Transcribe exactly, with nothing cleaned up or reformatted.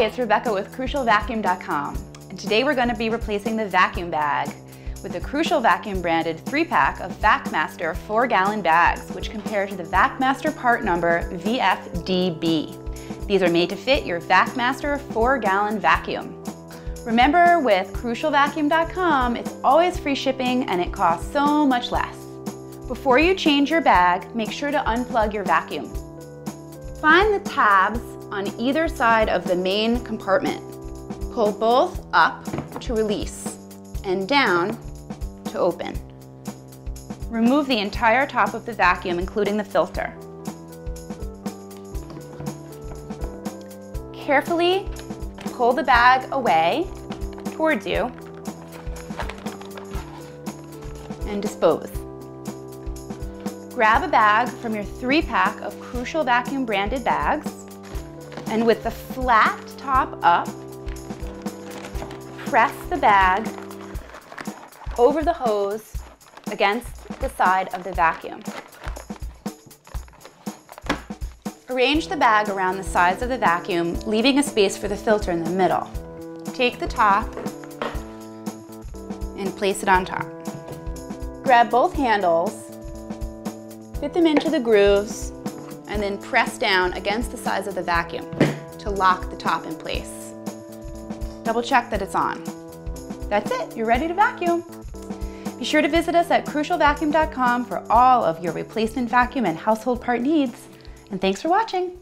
Hi, it's Rebecca with Crucial Vacuum dot com, and today we're going to be replacing the vacuum bag with the Crucial Vacuum branded three pack of VacMaster four gallon bags, which compare to the VacMaster part number V F D B. These are made to fit your VacMaster four gallon vacuum. Remember, with Crucial Vacuum dot com, it's always free shipping and it costs so much less. Before you change your bag, make sure to unplug your vacuum. Find the tabs on either side of the main compartment. Pull both up to release and down to open. Remove the entire top of the vacuum, including the filter. Carefully pull the bag away towards you and dispose. Grab a bag from your three pack of Crucial Vacuum branded bags, and with the flat top up, press the bag over the hose against the side of the vacuum. Arrange the bag around the sides of the vacuum, leaving a space for the filter in the middle. Take the top and place it on top. Grab both handles, fit them into the grooves, and then press down against the sides of the vacuum to lock the top in place. Double check that it's on. That's it, you're ready to vacuum. Be sure to visit us at Crucial Vacuum dot com for all of your replacement vacuum and household part needs. And thanks for watching.